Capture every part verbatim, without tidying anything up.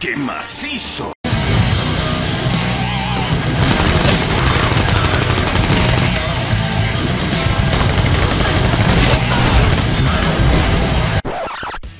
¡Qué macizo!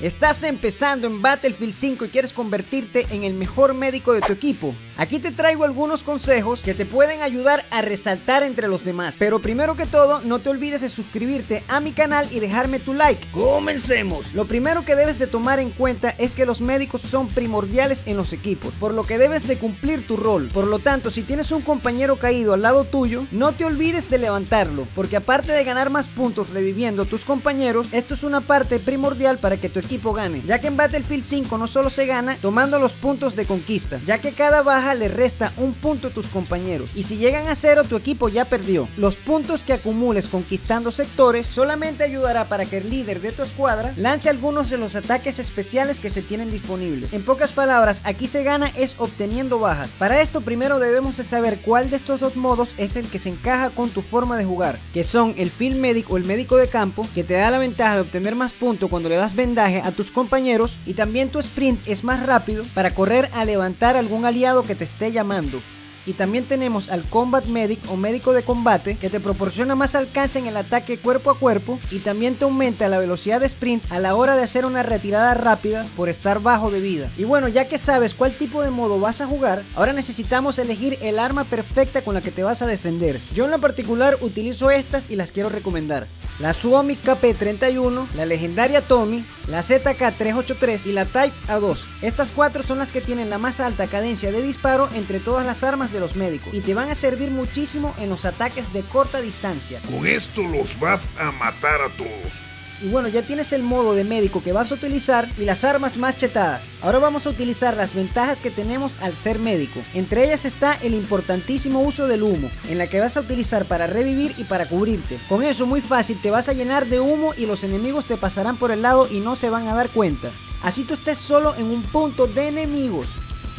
¿Estás empezando en Battlefield cinco y quieres convertirte en el mejor médico de tu equipo? Aquí te traigo algunos consejos que te pueden ayudar a resaltar entre los demás. Pero primero que todo, no te olvides de suscribirte a mi canal y dejarme tu like. ¡Comencemos! Lo primero que debes de tomar en cuenta es que los médicos son primordiales en los equipos, por lo que debes de cumplir tu rol. Por lo tanto, si tienes un compañero caído al lado tuyo, no te olvides de levantarlo, porque aparte de ganar más puntos reviviendo a tus compañeros, esto es una parte primordial para que tu equipo equipo gane, ya que en Battlefield cinco no solo se gana tomando los puntos de conquista, ya que cada baja le resta un punto a tus compañeros, y si llegan a cero tu equipo ya perdió. Los puntos que acumules conquistando sectores solamente ayudará para que el líder de tu escuadra lance algunos de los ataques especiales que se tienen disponibles. En pocas palabras, aquí se gana es obteniendo bajas. Para esto primero debemos de saber cuál de estos dos modos es el que se encaja con tu forma de jugar, que son el Field Medic o el médico de campo, que te da la ventaja de obtener más puntos cuando le das vendaje a tus compañeros, y también tu sprint es más rápido para correr a levantar algún aliado que te esté llamando. Y también tenemos al Combat Medic o médico de combate, que te proporciona más alcance en el ataque cuerpo a cuerpo y también te aumenta la velocidad de sprint a la hora de hacer una retirada rápida por estar bajo de vida. Y bueno, ya que sabes cuál tipo de modo vas a jugar, ahora necesitamos elegir el arma perfecta con la que te vas a defender. Yo en lo particular utilizo estas y las quiero recomendar: la Suomi K P treinta y uno, la legendaria Tommy, la Z K tres ochenta y tres y la Type A dos. Estas cuatro son las que tienen la más alta cadencia de disparo entre todas las armas de los médicos y te van a servir muchísimo en los ataques de corta distancia. Con esto los vas a matar a todos. Y bueno, ya tienes el modo de médico que vas a utilizar y las armas más chetadas. Ahora vamos a utilizar las ventajas que tenemos al ser médico. Entre ellas está el importantísimo uso del humo, en la que vas a utilizar para revivir y para cubrirte. Con eso muy fácil te vas a llenar de humo y los enemigos te pasarán por el lado y no se van a dar cuenta. Así tú estés solo en un punto de enemigos.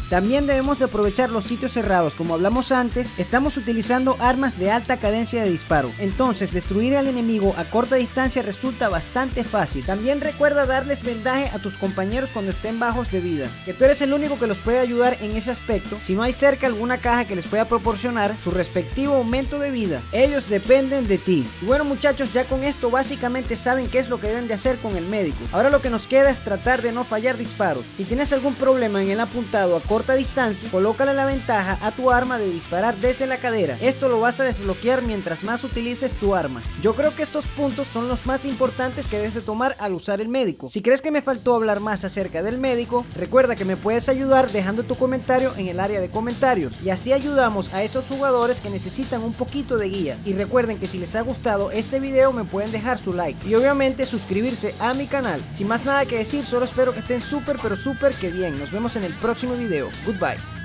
También debemos de aprovechar los sitios cerrados. Como hablamos antes, estamos utilizando armas de alta cadencia de disparo, entonces destruir al enemigo a corta distancia resulta bastante fácil. También recuerda darles vendaje a tus compañeros cuando estén bajos de vida, que tú eres el único que los puede ayudar en ese aspecto. Si no hay cerca alguna caja que les pueda proporcionar su respectivo aumento de vida, ellos dependen de ti. Y bueno muchachos, ya con esto básicamente saben qué es lo que deben de hacer con el médico. Ahora lo que nos queda es tratar de no fallar disparos. Si tienes algún problema en el apuntado a corta distancia, colócale la ventaja a tu arma de disparar desde la cadera. Esto lo vas a desbloquear mientras más utilices tu arma. Yo creo que estos puntos son los más importantes que debes de tomar al usar el médico. Si crees que me faltó hablar más acerca del médico, recuerda que me puedes ayudar dejando tu comentario en el área de comentarios, y así ayudamos a esos jugadores que necesitan un poquito de guía. Y recuerden que si les ha gustado este video me pueden dejar su like y obviamente suscribirse a mi canal. Sin más nada que decir, solo espero que estén súper pero súper que bien. Nos vemos en el próximo video. Goodbye.